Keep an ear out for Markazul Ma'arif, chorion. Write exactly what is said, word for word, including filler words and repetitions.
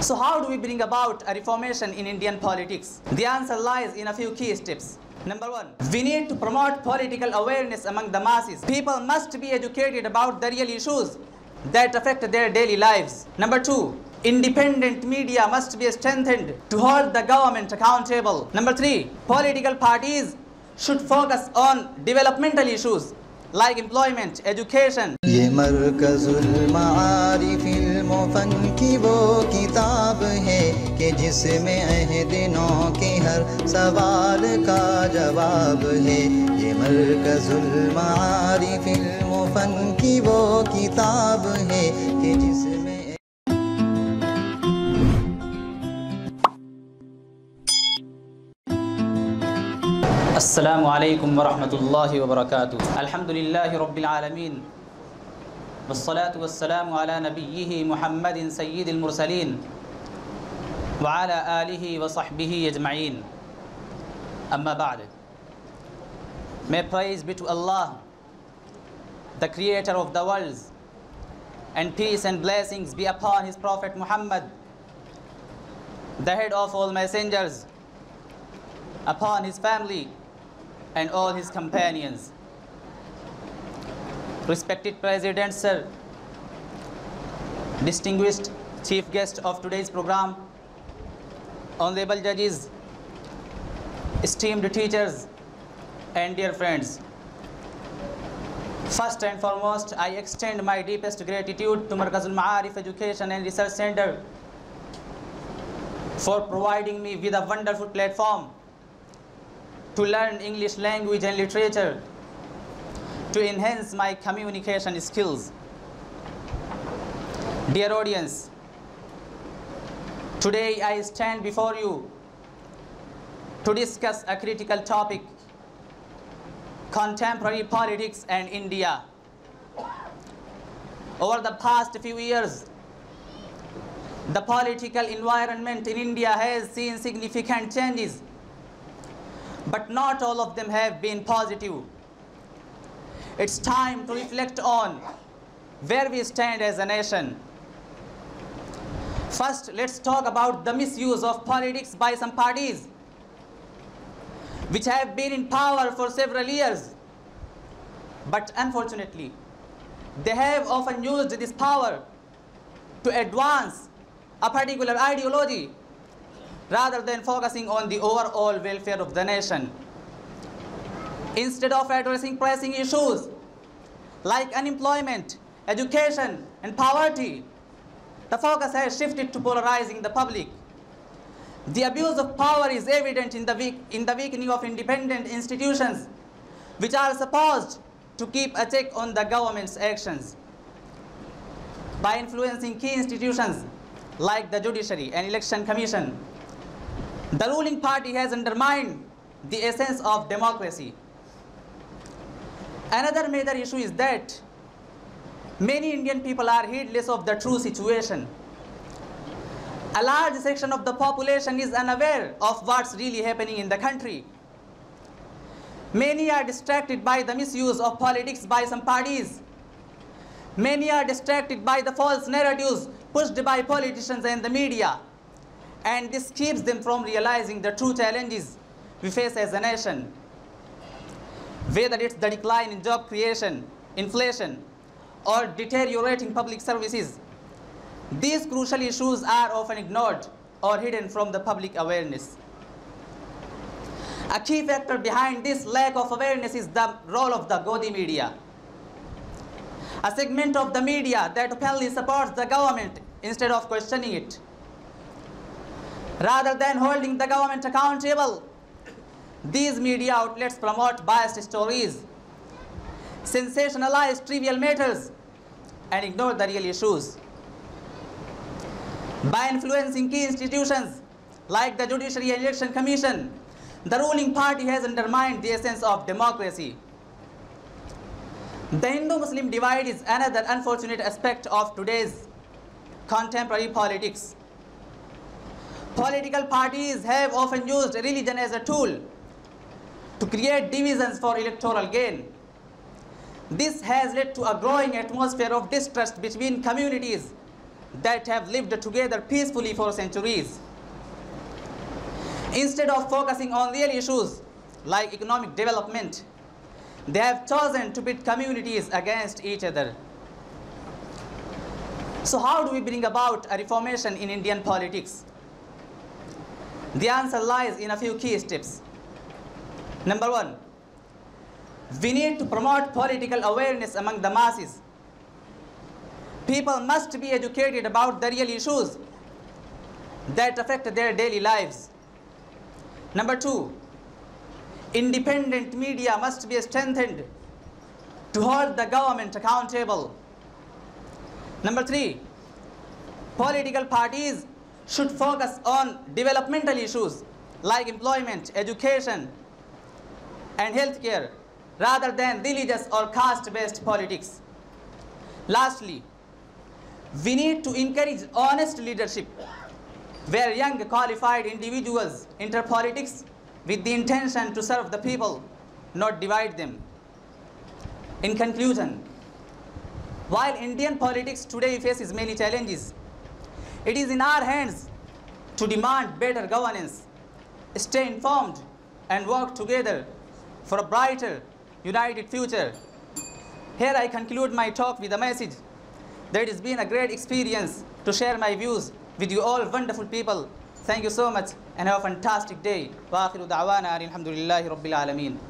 So how do we bring about a reformation in Indian politics? The answer lies in a few key steps. Number one, we need to promote political awareness among the masses. People must be educated about the real issues that affect their daily lives. Number two, independent media must be strengthened to hold the government accountable. Number three, political parties should focus on developmental issues like employment, education. ये मरकजुल माआरिफ Elmo fun की वो किताब है कि जिसमें अहदिनों के हर सवाल का जवाब है। ये मरकजुल माआरिफ इल्मो फन की वो किताब है कि जिसमें Assalamualaikum warahmatullahi wabarakatuh. Alhamdulillahi rabbil alamin. Wassalatu wassalamu ala nabiyyihi Muhammadin sayyidil mursalin wa ala alihi wa sahbihi ajma'in. Amma ba'd. May praise be to Allah, the creator of the worlds, and peace and blessings be upon his prophet Muhammad, the head of all messengers, upon his family and all his companions. Respected President Sir, distinguished chief guest of today's program, honorable judges, esteemed teachers, and dear friends. First and foremost, I extend my deepest gratitude to Markazul Ma'arif Education and Research Center for providing me with a wonderful platform to learn English language and literature, to enhance my communication skills. Dear audience, today I stand before you to discuss a critical topic, contemporary politics and India. Over the past few years, the political environment in India has seen significant changes, but not all of them have been positive. It's time to reflect on where we stand as a nation. First, let's talk about the misuse of politics by some parties, which have been in power for several years. But unfortunately, they have often used this power to advance a particular ideology rather than focusing on the overall welfare of the nation. Instead of addressing pressing issues like unemployment, education, and poverty, the focus has shifted to polarizing the public. The abuse of power is evident in the, weak, in the weakening of independent institutions, which are supposed to keep a check on the government's actions. By influencing key institutions like the judiciary and election commission, the ruling party has undermined the essence of democracy. Another major issue is that many Indian people are heedless of the true situation. A large section of the population is unaware of what's really happening in the country. Many are distracted by the misuse of politics by some parties. Many are distracted by the false narratives pushed by politicians and the media, and this keeps them from realizing the true challenges we face as a nation. Whether it's the decline in job creation, inflation, or deteriorating public services, these crucial issues are often ignored or hidden from the public awareness. A key factor behind this lack of awareness is the role of the Godi media, a segment of the media that openly supports the government instead of questioning it. Rather than holding the government accountable, these media outlets promote biased stories, sensationalize trivial matters, and ignore the real issues. By influencing key institutions like the Judiciary and Election Commission, the ruling party has undermined the essence of democracy. The Hindu-Muslim divide is another unfortunate aspect of today's contemporary politics. Political parties have often used religion as a tool to create divisions for electoral gain. This has led to a growing atmosphere of distrust between communities that have lived together peacefully for centuries. Instead of focusing on real issues like economic development, they have chosen to pit communities against each other. So how do we bring about a reformation in Indian politics? The answer lies in a few key steps. Number one, we need to promote political awareness among the masses. People must be educated about the real issues that affect their daily lives. Number two, independent media must be strengthened to hold the government accountable. Number three, political parties should focus on developmental issues like employment, education, and healthcare rather than religious or caste-based politics. Lastly, we need to encourage honest leadership where young qualified individuals enter politics with the intention to serve the people, not divide them. In conclusion, while Indian politics today faces many challenges, it is in our hands to demand better governance, stay informed, and work together for a brighter, united future. Here I conclude my talk with a message that it has been a great experience to share my views with you all wonderful people. Thank you so much and have a fantastic day. Wa akhiru da'wana alhamdulillahi rabbil alameen.